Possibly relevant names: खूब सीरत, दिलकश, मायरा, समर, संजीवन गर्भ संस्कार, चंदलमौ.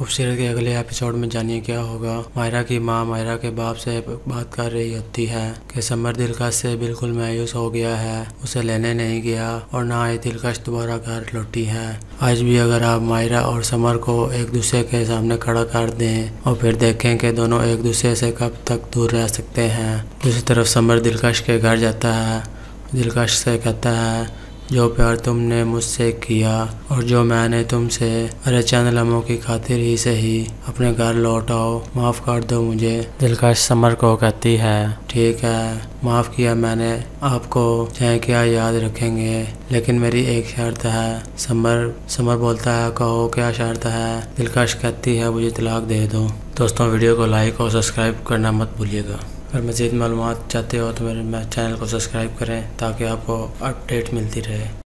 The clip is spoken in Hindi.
खूब सीरत के अगले एपिसोड में जानिए क्या होगा। मायरा की माँ मायरा के बाप से बात कर रही होती है कि समर दिलकश से बिल्कुल मायूस हो गया है, उसे लेने नहीं गया और ना ही दिलकश दोबारा घर लौटी है। आज भी अगर आप मायरा और समर को एक दूसरे के सामने खड़ा कर दें और फिर देखें कि दोनों एक दूसरे से कब तक दूर रह सकते हैं। दूसरी तरफ समर दिलकश के घर जाता है, दिलकश से कहता है जो प्यार तुमने मुझसे किया और जो मैंने तुमसे, अरे चंदलमौ की खातिर ही सही अपने घर लौट आओ, माफ़ कर दो मुझे। दिलकश समर को कहती है ठीक है माफ़ किया मैंने आपको, चाहे क्या याद रखेंगे, लेकिन मेरी एक शर्त है। समर बोलता है कहो क्या शर्त है। दिलकश कहती है मुझे तलाक दे दो। दोस्तों वीडियो को लाइक और सब्सक्राइब करना मत भूलिएगा। अगर मज़ीद मालूमात चाहते हो तो मेरे चैनल को सब्सक्राइब करें ताकि आपको अपडेट मिलती रहे।